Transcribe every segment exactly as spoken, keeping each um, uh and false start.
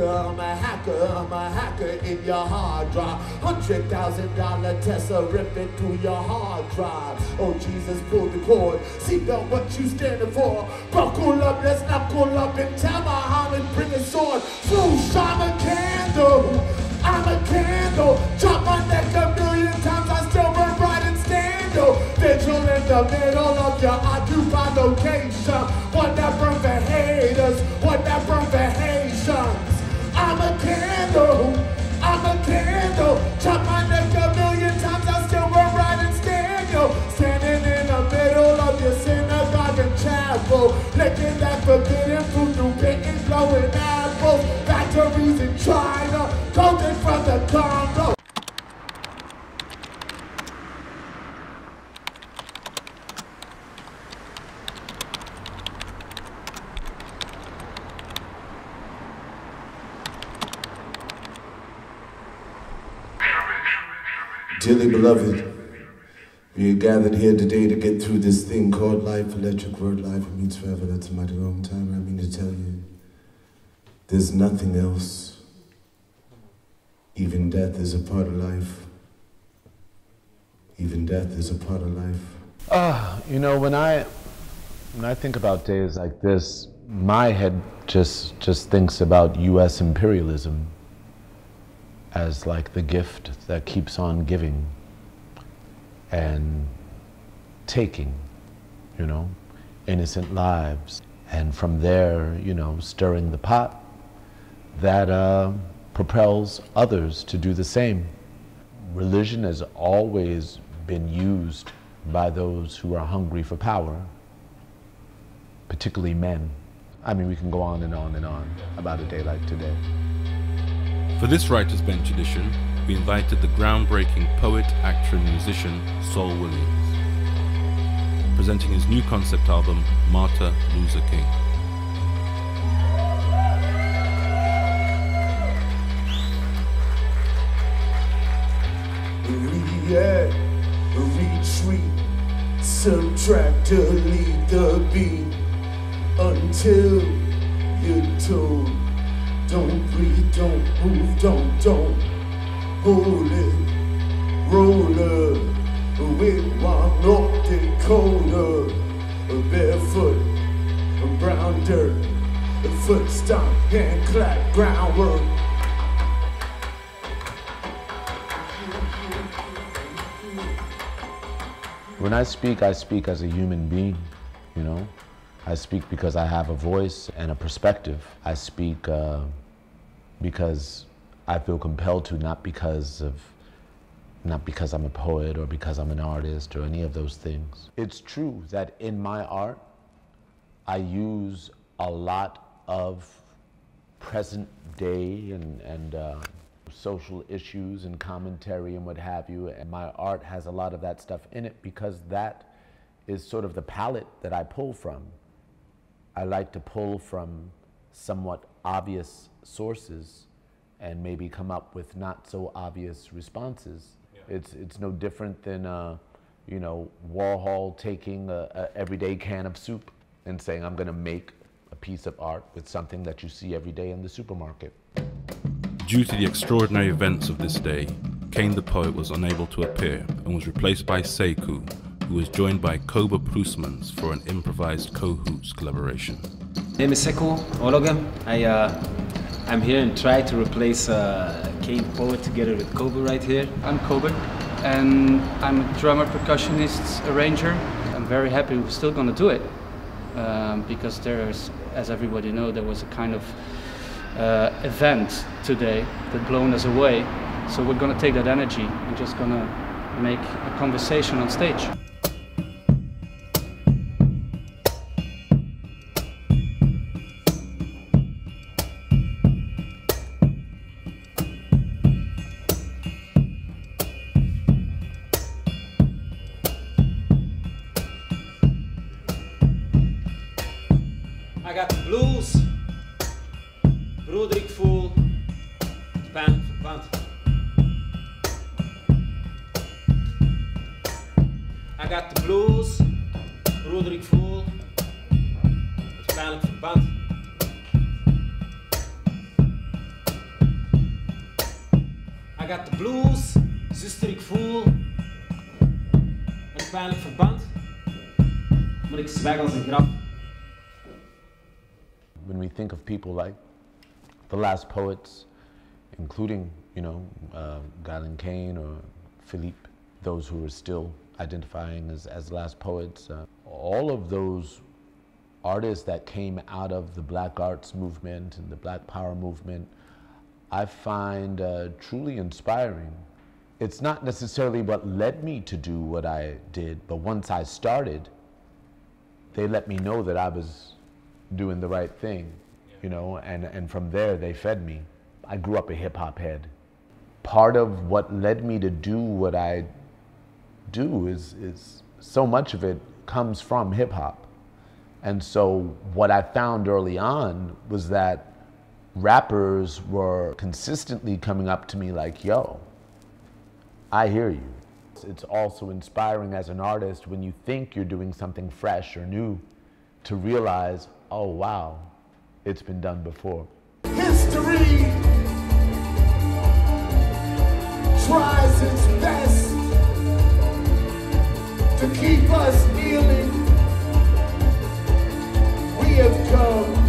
hacker, I'm a hacker, I'm a hacker in your hard drive. Hundred thousand dollar Tesla ripping through your hard drive. Oh Jesus, pull the cord, seatbelt, what you standing for? Buckle up, let's not pull up and tell my Holland, bring a sword. Swoosh, I'm a candle, I'm a candle. Drop my neck a million times, I still burn bright and stand up. Vigil in the middle of your occupied location. One that burn for haters, one that burn for Haitians. I'm a candle, I'm a candle. Chop my neck a million times, I still wear right and stand up. Standing in the middle of your synagogue and chapel, licking that forbidden food through bitten, blowing apples. Factories in China, golden from the Congo. Dearly beloved, we are gathered here today to get through this thing called life, electric word life. It means forever. That's a mighty long time. I mean to tell you, there's nothing else. Even death is a part of life. Even death is a part of life. Ah, uh, you know, when I when I think about days like this, my head just just thinks about U S imperialism as like the gift that keeps on giving and taking, you know, innocent lives. And from there, you know, stirring the pot that uh, propels others to do the same. Religion has always been used by those who are hungry for power, particularly men. I mean, we can go on and on and on about a day like today. For this Writer's Bench edition, we invited the groundbreaking poet, actor, and musician, Saul Williams, presenting his new concept album, Martyr, Loser, King. Yeah, retreat, subtract, delete the beat, until you're told. Don't breathe, don't move, don't, don't hold it, roller, with my North Dakota, barefoot, brown dirt, foot stomp, hand clap, groundwork. When I speak, I speak as a human being, you know? I speak because I have a voice and a perspective. I speak uh, because I feel compelled to, not because of, not because I'm a poet or because I'm an artist or any of those things. It's true that in my art, I use a lot of present day and, and uh, social issues and commentary and what have you, and my art has a lot of that stuff in it because that is sort of the palette that I pull from. I like to pull from somewhat obvious sources and maybe come up with not so obvious responses. Yeah. It's, it's no different than, uh, you know, Warhol taking a, a everyday can of soup and saying, I'm gonna make a piece of art with something that you see every day in the supermarket. Due to the extraordinary events of this day, Kane the poet was unable to appear and was replaced by Seckou, who was joined by Kobe Proesmans for an improvised co-hoots collaboration. My name is Seckou Ologan. I, uh, I'm here and try to replace uh, Kane poet together with Kobe right here. I'm Kobe, and I'm a drummer, percussionist, arranger. I'm very happy we're still going to do it, um, because there's, as everybody knows, there was a kind of uh, event today that blown us away. So we're going to take that energy and just going to make a conversation on stage. I got the blues, zuster ik voel een pijnlijk verband, maar ik zwijg als een grap. When we think of people like The Last Poets, including, you know, uh, Galen Kane or Philippe, those who are still identifying as, as Last Poets, uh, all of those artists that came out of the Black Arts Movement and the Black Power Movement, I find uh, truly inspiring. It's not necessarily what led me to do what I did, but once I started, they let me know that I was doing the right thing, you know, and, and from there they fed me. I grew up a hip-hop head. Part of what led me to do what I do is, is so much of it comes from hip-hop. And so what I found early on was that rappers were consistently coming up to me like, yo, I hear you. It's also inspiring as an artist when you think you're doing something fresh or new to realize, oh wow, it's been done before. History tries its best to keep us kneeling. We have come,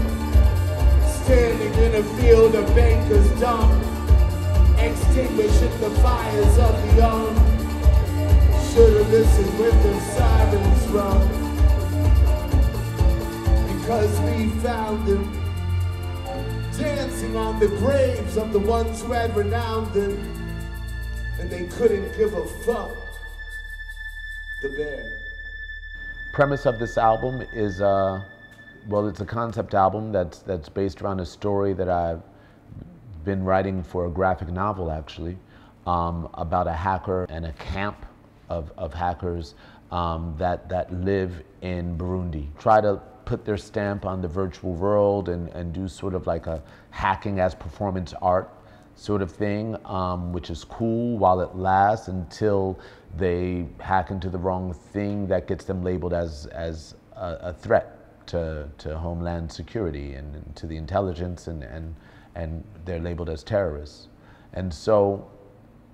standing in a field of bankers dumb, extinguishing the fires of the young. Should've listened with the sirens rung, because we found them, dancing on the graves of the ones who had renowned them, and they couldn't give a fuck. The Bear. Premise of this album is, uh, well, it's a concept album that's, that's based around a story that I've been writing for a graphic novel, actually, um, about a hacker and a camp of, of hackers um, that, that live in Burundi. Try to put their stamp on the virtual world and, and do sort of like a hacking as performance art sort of thing, um, which is cool while it lasts until they hack into the wrong thing that gets them labeled as, as a, a threat. To, to Homeland Security and, and to the intelligence, and, and, and they're labeled as terrorists. And so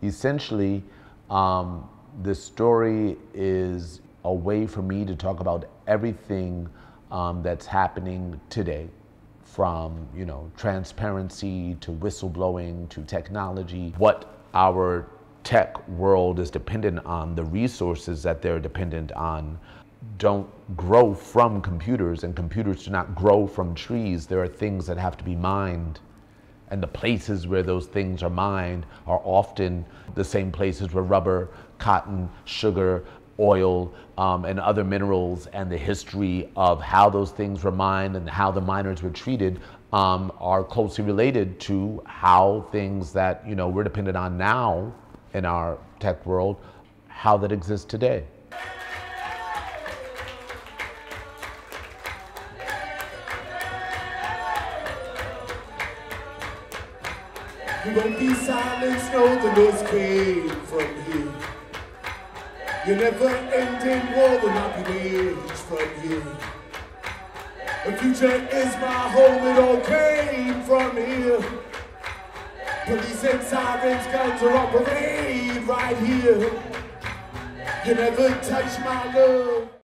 essentially um, this story is a way for me to talk about everything um, that's happening today, from, you know, transparency to whistleblowing to technology, what our tech world is dependent on, the resources that they're dependent on. Don't grow from computers, and computers do not grow from trees. There are things that have to be mined, and the places where those things are mined are often the same places where rubber, cotton, sugar, oil, um, and other minerals, and the history of how those things were mined and how the miners were treated um, are closely related to how things that, you know, we're dependent on now in our tech world, how that exists today. You won't be silenced, no, the noise came from you. Your never-ending war will not be waged from you. The future is my home, it all came from here. Police and sirens, guns are on parade right here. You never touch my love.